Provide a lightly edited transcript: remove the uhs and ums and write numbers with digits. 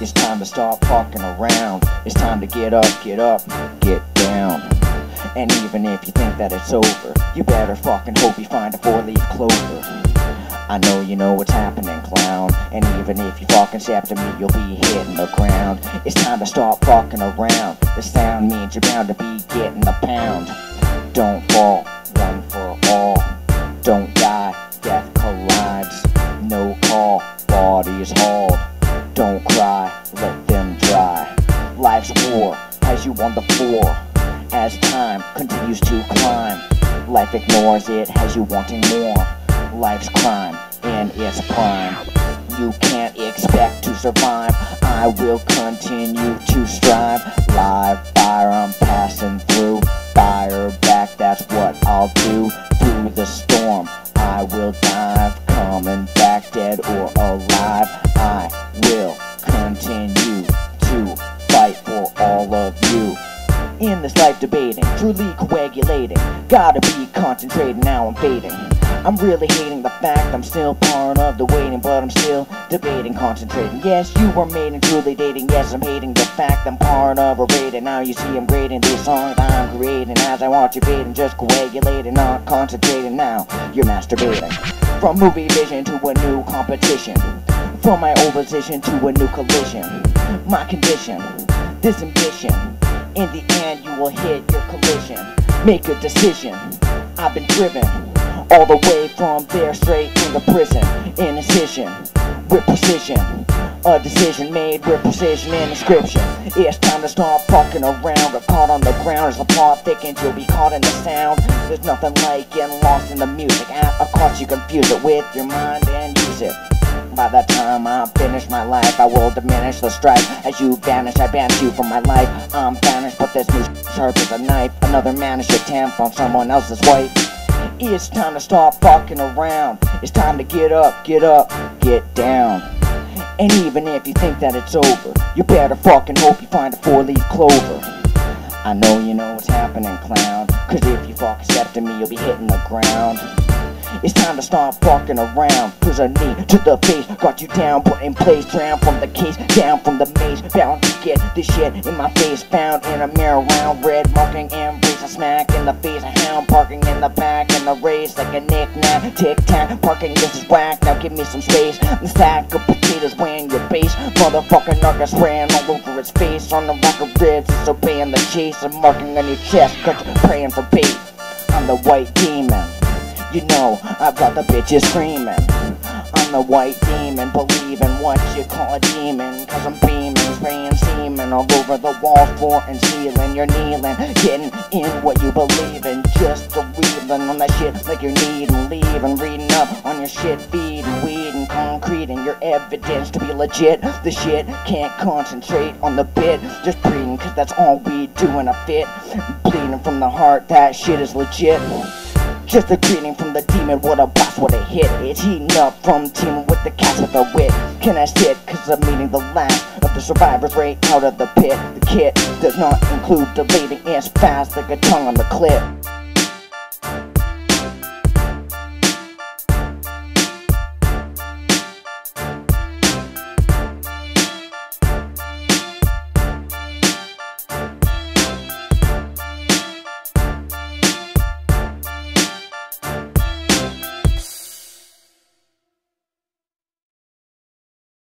It's time to stop fucking around. It's time to get up, get down. And even if you think that it's over, you better fucking hope you find a 4-leaf clover. I know you know what's happening, clown. And even if you fucking step to me, you'll be hitting the ground. It's time to stop fucking around. The sound means you're bound to be getting the pound. Don't fall, run for all. Don't die, death collides. No call, bodies hauled. Don't cry, let them dry. Life's war has you on the floor. As time continues to climb, life ignores it, has you wanting more. Life's crime in its prime. You can't expect to survive. I will continue to strive. Live fire, I'm passing through. Fire back, that's what I'll do. Through the storm, I will dive. Coming back dead or alive, I will continue to fight for all of you. In this life debating, truly coagulating, gotta be concentrating, now I'm fading. I'm really hating the fact I'm still part of the waiting, but I'm still debating, concentrating. Yes, you are made and truly dating. Yes, I'm hating the fact I'm part of a rating. Now you see I'm grading these songs I'm creating as I watch you fading, just coagulating, not concentrating. Now you're masturbating. From movie vision to a new competition, from my old position to a new collision. My condition, this ambition, in the end you will hit your collision. Make a decision, I've been driven all the way from there straight into prison. In incision, with precision, a decision made with precision and inscription. It's time to stop fucking around. If caught on the ground as the plot thickens, you'll be caught in the sound. There's nothing like getting lost in the music, and of course you confuse it with your mind and use it. By the time I finish my life, I will diminish the strife. As you vanish, I banish you from my life. I'm banished, but this new sharp as a knife. Another managed attempt on someone else's wife. It's time to stop fucking around. It's time to get up, get down. And even if you think that it's over, you better fucking hope you find a 4-leaf clover. I know you know what's happening, clown. Cause if you fucking step to me, you'll be hitting the ground. It's time to stop fucking around. Cause a knee to the face got you down, put in place, drowned from the case, down from the maze, bound to get this shit in my face, found in a mirror round, red marking embrace, a smack in the face, a hound parking in the back, in the race like a knick-knack, tic-tac, parking this is whack, now give me some space, the sack of potatoes weighing your base, motherfucking Nuggets ran all over his face, on the rock of ribs, disobeying the chase, and marking on your chest, cause you're praying for bait, I'm the white demon. You know, I've got the bitches screaming. I'm the white demon, believing what you call a demon. Cause I'm beaming, spraying semen all over the wall, floor, and ceiling. You're kneeling, getting in what you believe in. Just a reeling on that shit like you're needing, leaving, reading up on your shit, feeding, weeding, concreting your evidence to be legit. The shit can't concentrate on the bit, just breeding, cause that's all we do in a fit. Bleeding from the heart, that shit is legit. Just a greeting from the demon, what a boss, what a hit. It's heating up from teaming with the cats with a wit. Can I sit, cause I'm meeting the last of the survivors right out of the pit. The kit does not include deleting, it's fast like a tongue on the clip.